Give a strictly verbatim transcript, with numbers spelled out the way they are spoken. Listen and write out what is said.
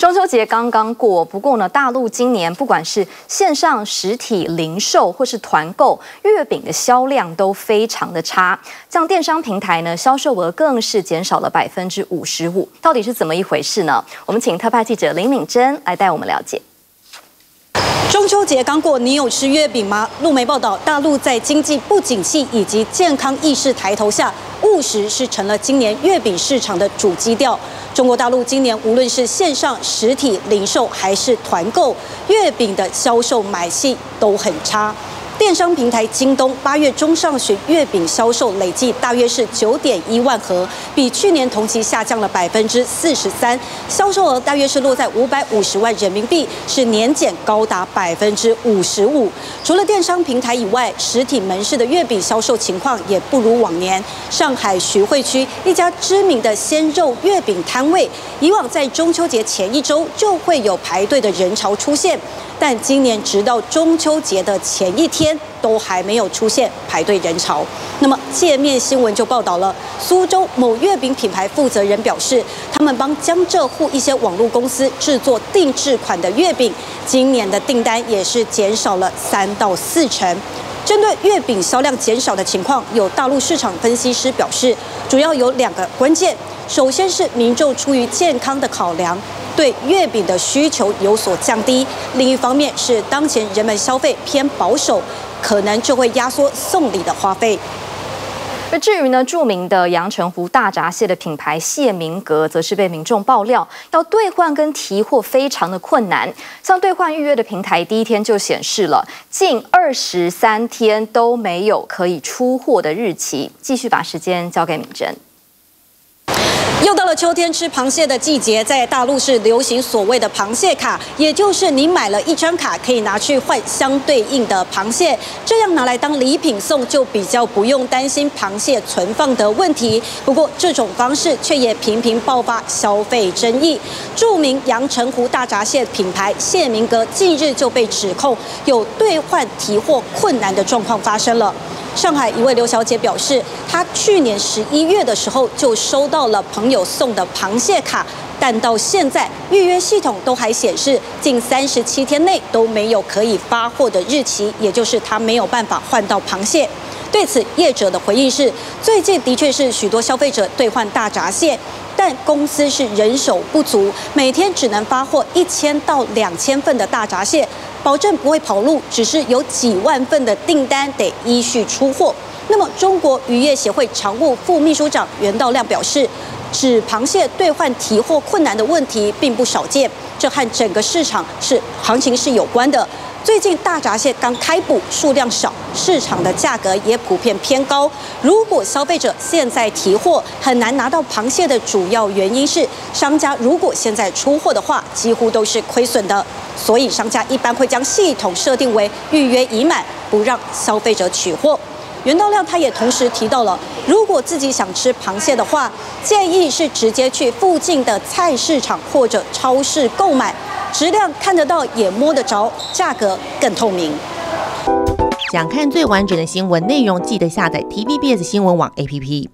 中秋节刚刚过，不过呢，大陆今年不管是线上、实体零售或是团购，月饼的销量都非常的差。像电商平台呢，销售额更是减少了百分之五十五。到底是怎么一回事呢？我们请特派记者林敏珍来带我们了解。 中秋节刚过，你有吃月饼吗？路媒报道，大陆在经济不景气以及健康意识抬头下，务实是成了今年月饼市场的主基调。中国大陆今年无论是线上、实体零售还是团购，月饼的销售买气都很差。电商平台京东八月中上旬月饼销售累计大约是九点一万盒，比去年同期下降了百分之四十三，销售额大约是落在五百五十万人民币，是年减高达百分之五十五。除了电商平台以外，实体门市的月饼销售情况也不如往年。上海徐汇区一家知名的鲜肉月饼摊位，以往在中秋节前一周就会有排队的人潮出现，但今年直到中秋节的前一天， 都还没有出现排队人潮。那么，界面新闻就报道了，苏州某月饼品牌负责人表示，他们帮江浙沪一些网络公司制作定制款的月饼，今年的订单也是减少了三到四成。 针对月饼销量减少的情况，有大陆市场分析师表示，主要有两个关键。首先是民众出于健康的考量，对月饼的需求有所降低；另一方面是当前人们消费偏保守，可能就会压缩送礼的花费。 而至于呢，著名的阳澄湖大闸蟹的品牌蟹明阁，则是被民众爆料要兑换跟提货非常的困难。像兑换预约的平台，第一天就显示了近二十三天都没有可以出货的日期。继续把时间交给敏珍。 又到了秋天吃螃蟹的季节，在大陆是流行所谓的螃蟹卡，也就是你买了一张卡，可以拿去换相对应的螃蟹，这样拿来当礼品送，就比较不用担心螃蟹存放的问题。不过这种方式却也频频爆发消费争议。著名阳澄湖大闸蟹品牌蟹明阁近日就被指控有兑换提货困难的状况发生了。 上海一位刘小姐表示，她去年十一月的时候就收到了朋友送的螃蟹卡，但到现在预约系统都还显示近三十七天内都没有可以发货的日期，也就是她没有办法换到螃蟹。对此，业者的回应是，最近的确是许多消费者兑换大闸蟹，但公司是人手不足，每天只能发货一千到两千份的大闸蟹。 保证不会跑路，只是有几万份的订单得依序出货。那么，中国渔业协会常务副秘书长袁道亮表示，指螃蟹兑换提货困难的问题并不少见，这和整个市场是行情是有关的。最近大闸蟹刚开捕，数量少，市场的价格也普遍偏高。如果消费者现在提货很难拿到螃蟹的主要原因是，商家如果现在出货的话，几乎都是亏损的。 所以，商家一般会将系统设定为预约已满，不让消费者取货。袁道亮他也同时提到了，如果自己想吃螃蟹的话，建议是直接去附近的菜市场或者超市购买，质量看得到也摸得着，价格更透明。想看最完整的新闻内容，记得下载 T V B S 新闻网 A P P。